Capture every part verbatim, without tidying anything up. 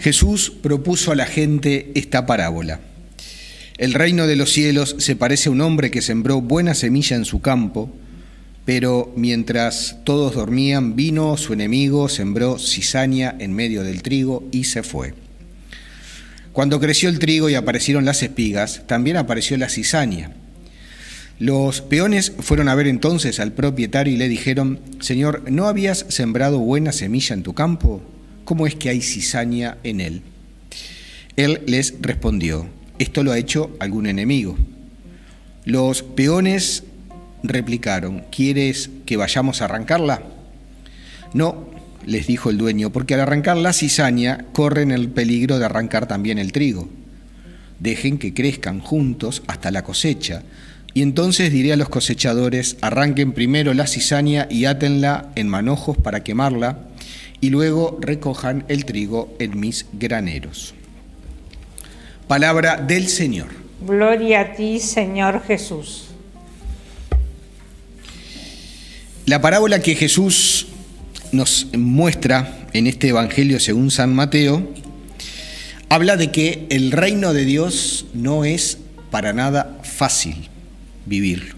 Jesús propuso a la gente esta parábola. El reino de los cielos se parece a un hombre que sembró buena semilla en su campo, pero mientras todos dormían, vino su enemigo, sembró cizaña en medio del trigo y se fue. Cuando creció el trigo y aparecieron las espigas, también apareció la cizaña. Los peones fueron a ver entonces al propietario y le dijeron: «Señor, ¿no habías sembrado buena semilla en tu campo? ¿Cómo es que hay cizaña en él?». Él les respondió: «Esto lo ha hecho algún enemigo». Los peones replicaron: «¿Quieres que vayamos a arrancarla?». «No», les dijo el dueño, «porque al arrancar la cizaña corren el peligro de arrancar también el trigo. Dejen que crezcan juntos hasta la cosecha, y entonces diré a los cosechadores: arranquen primero la cizaña y átenla en manojos para quemarla, y luego recojan el trigo en mis graneros». Palabra del Señor. Gloria a ti, Señor Jesús. La parábola que Jesús nos muestra en este Evangelio según San Mateo habla de que el reino de Dios no es para nada fácil vivirlo.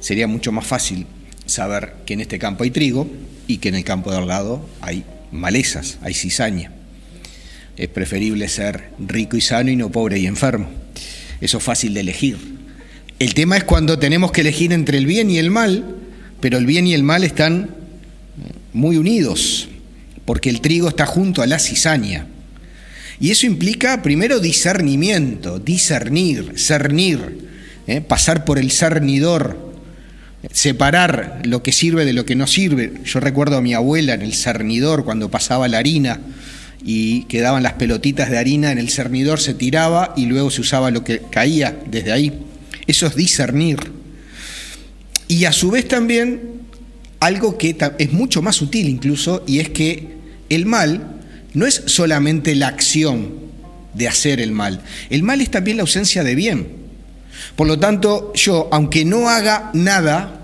Sería mucho más fácil saber que en este campo hay trigo y que en el campo de al lado hay malezas, hay cizaña. Es preferible ser rico y sano y no pobre y enfermo. Eso es fácil de elegir. El tema es cuando tenemos que elegir entre el bien y el mal, pero el bien y el mal están muy unidos, porque el trigo está junto a la cizaña. Y eso implica primero discernimiento, discernir, cernir, ¿eh? pasar por el cernidor, separar lo que sirve de lo que no sirve. Yo recuerdo a mi abuela en el cernidor cuando pasaba la harina y quedaban las pelotitas de harina en el cernidor, se tiraba y luego se usaba lo que caía desde ahí. Eso es discernir. Y a su vez también algo que es mucho más sutil incluso, y es que el mal no es solamente la acción de hacer el mal. El mal es también la ausencia de bien. Por lo tanto, yo, aunque no haga nada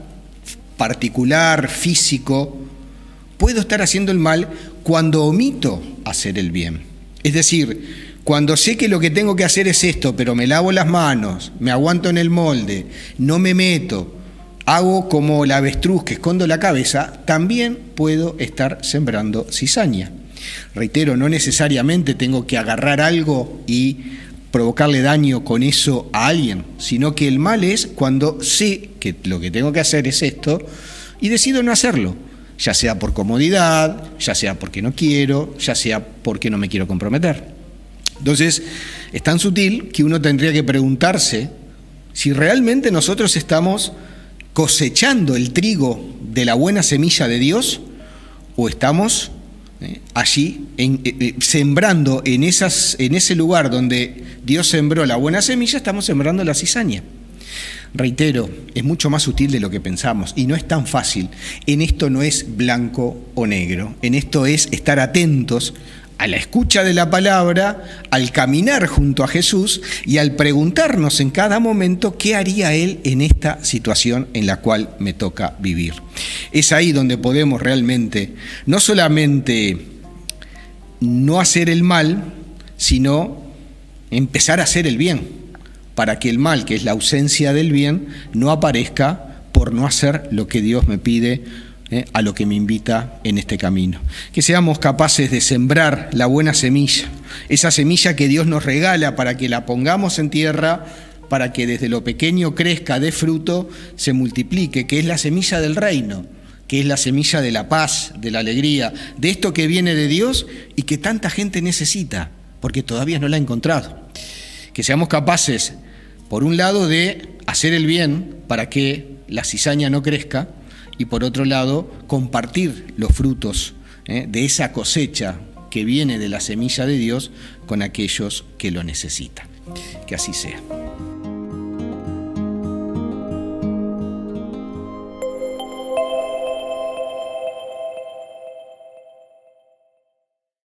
particular, físico, puedo estar haciendo el mal cuando omito hacer el bien. Es decir, cuando sé que lo que tengo que hacer es esto, pero me lavo las manos, me aguanto en el molde, no me meto, hago como el avestruz que escondo la cabeza, también puedo estar sembrando cizaña. Reitero, no necesariamente tengo que agarrar algo y provocarle daño con eso a alguien, sino que el mal es cuando sé que lo que tengo que hacer es esto y decido no hacerlo, ya sea por comodidad, ya sea porque no quiero, ya sea porque no me quiero comprometer. Entonces, es tan sutil que uno tendría que preguntarse si realmente nosotros estamos cosechando el trigo de la buena semilla de Dios, o estamos eh, allí en, eh, sembrando en, esas, en ese lugar donde Dios sembró la buena semilla, estamos sembrando la cizaña. Reitero, es mucho más sutil de lo que pensamos y no es tan fácil. En esto no es blanco o negro, en esto es estar atentos a la escucha de la palabra, al caminar junto a Jesús y al preguntarnos en cada momento qué haría Él en esta situación en la cual me toca vivir. Es ahí donde podemos realmente no solamente no hacer el mal, sino empezar a hacer el bien, para que el mal, que es la ausencia del bien, no aparezca por no hacer lo que Dios me pide, Eh, a lo que me invita en este camino. Que seamos capaces de sembrar la buena semilla, esa semilla que Dios nos regala para que la pongamos en tierra, para que desde lo pequeño crezca, dé fruto, se multiplique, que es la semilla del reino, que es la semilla de la paz, de la alegría, de esto que viene de Dios y que tanta gente necesita, porque todavía no la ha encontrado. Que seamos capaces, por un lado, de hacer el bien para que la cizaña no crezca, y por otro lado, compartir los frutos eh, de esa cosecha que viene de la semilla de Dios con aquellos que lo necesitan. Que así sea.